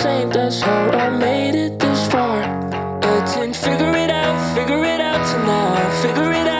ashamed, that's how I made it this far. Figure it out, figure it out till now, figure it out.